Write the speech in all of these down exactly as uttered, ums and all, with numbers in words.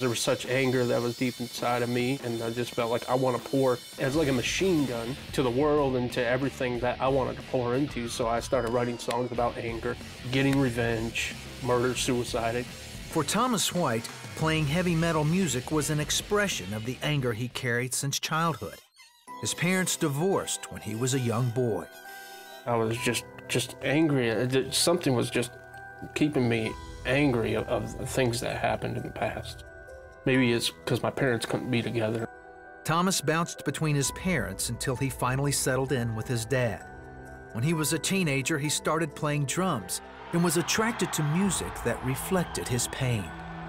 There was such anger that was deep inside of me, and I just felt like I want to pour. It was like a machine gun to the world and to everything that I wanted to pour into, so I started writing songs about anger, getting revenge, murder, suicide. For Thomas White, playing heavy metal music was an expression of the anger he carried since childhood. His parents divorced when he was a young boy. I was just, just angry. Something was just keeping me angry of, of the things that happened in the past. Maybe it's because my parents couldn't be together. Thomas bounced between his parents until he finally settled in with his dad. When he was a teenager, he started playing drums and was attracted to music that reflected his pain.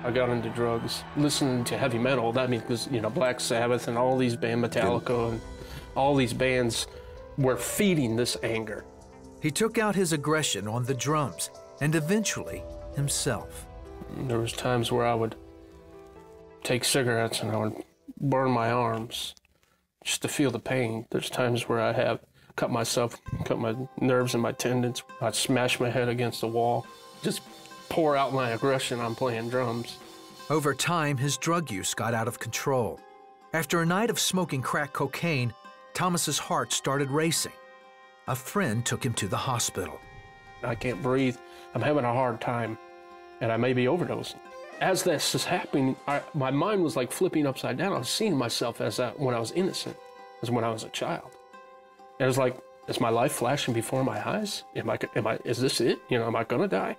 I got into drugs, listening to heavy metal. That means, because, you know, Black Sabbath and all these bands, Metallica, and all these bands were feeding this anger. He took out his aggression on the drums and eventually himself. There was times where I would take cigarettes and I would burn my arms just to feel the pain. There's times where I have cut myself, cut my nerves and my tendons. I'd smash my head against the wall, just pour out my aggression on playing drums. Over time, his drug use got out of control. After a night of smoking crack cocaine, Thomas's heart started racing. A friend took him to the hospital. I can't breathe. I'm having a hard time, and I may be overdosing. As this is happening, I, my mind was like flipping upside down. I was seeing myself as I, when I was innocent, as when I was a child. And it was like, is my life flashing before my eyes? Am I, am I, is this it? You know, am I gonna die?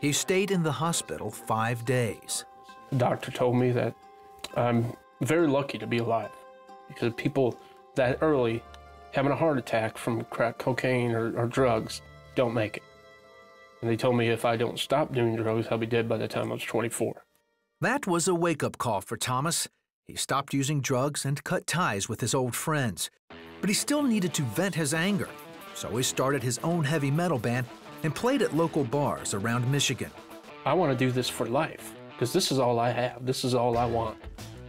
He stayed in the hospital five days. The doctor told me that I'm very lucky to be alive, because people that early having a heart attack from crack cocaine or, or drugs don't make it. And they told me if I don't stop doing drugs, I'll be dead by the time I was twenty-four. That was a wake-up call for Thomas. He stopped using drugs and cut ties with his old friends. But he still needed to vent his anger, so he started his own heavy metal band and played at local bars around Michigan. I want to do this for life, because this is all I have. This is all I want.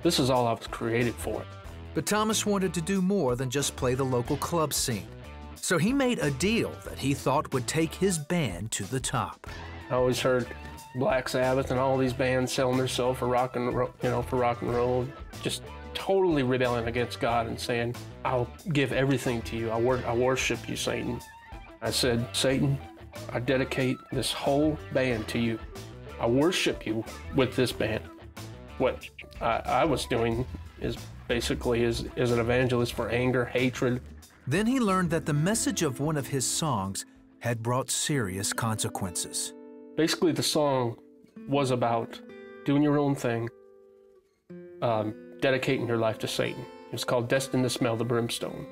This is all I was created for. But Thomas wanted to do more than just play the local club scene. So he made a deal that he thought would take his band to the top. I always heard Black Sabbath and all these bands selling themselves for rock and ro you know, for rock and roll, just totally rebelling against God and saying, "I'll give everything to you. I, wor I worship you, Satan." I said, "Satan, I dedicate this whole band to you. I worship you with this band." What I, I was doing is basically is, is an evangelist for anger, hatred. Then he learned that the message of one of his songs had brought serious consequences. Basically, the song was about doing your own thing, um, dedicating your life to Satan. It was called Destined to Smell the Brimstone.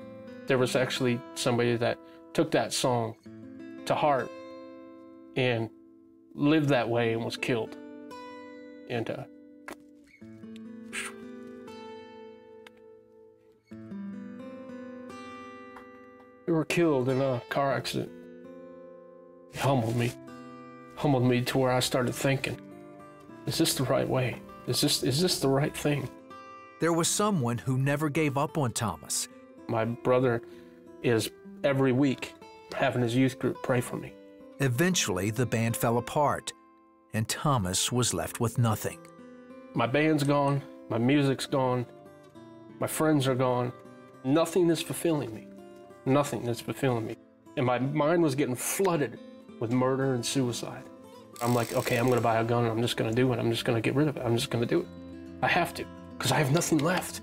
There was actually somebody that took that song to heart and lived that way and was killed. And uh, we were killed in a car accident. It humbled me, humbled me to where I started thinking, is this the right way? Is this, is this the right thing? There was someone who never gave up on Thomas. My brother is every week having his youth group pray for me. Eventually, the band fell apart, and Thomas was left with nothing. My band's gone, my music's gone, my friends are gone. Nothing is fulfilling me. Nothing that's fulfilling me. And my mind was getting flooded with murder and suicide. I'm like, okay, I'm gonna buy a gun and I'm just gonna do it. I'm just gonna get rid of it. I'm just gonna do it. I have to, because I have nothing left.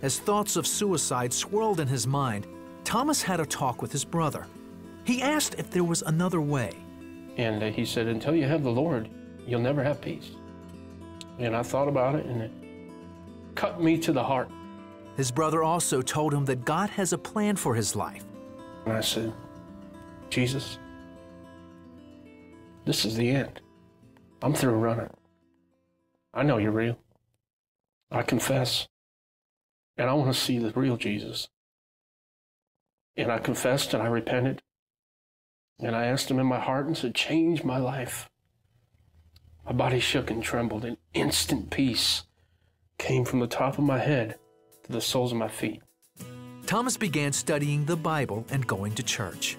As thoughts of suicide swirled in his mind, Thomas had a talk with his brother. He asked if there was another way. And uh, he said, until you have the Lord, you'll never have peace. And I thought about it, and it cut me to the heart. His brother also told him that God has a plan for his life. And I said, Jesus, this is the end. I'm through running. I know you're real. I confess. And I want to see the real Jesus. And I confessed and I repented. And I asked him in my heart and said, change my life. My body shook and trembled. An instant peace came from the top of my head to the soles of my feet. Thomas began studying the Bible and going to church.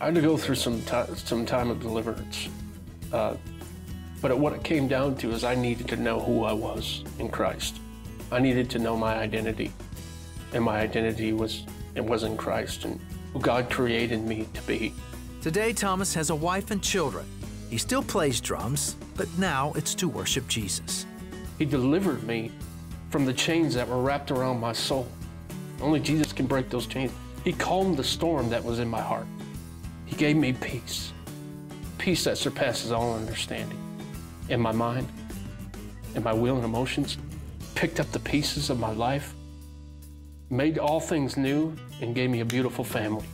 I had to go through some, some time of deliverance. Uh, But what it came down to is I needed to know who I was in Christ. I needed to know my identity, and my identity was, it was in Christ and who God created me to be. Today, Thomas has a wife and children. He still plays drums, but now it's to worship Jesus. He delivered me from the chains that were wrapped around my soul. Only Jesus can break those chains. He calmed the storm that was in my heart. He gave me peace, peace that surpasses all understanding. In my mind, in my will and emotions, picked up the pieces of my life, made all things new, and gave me a beautiful family.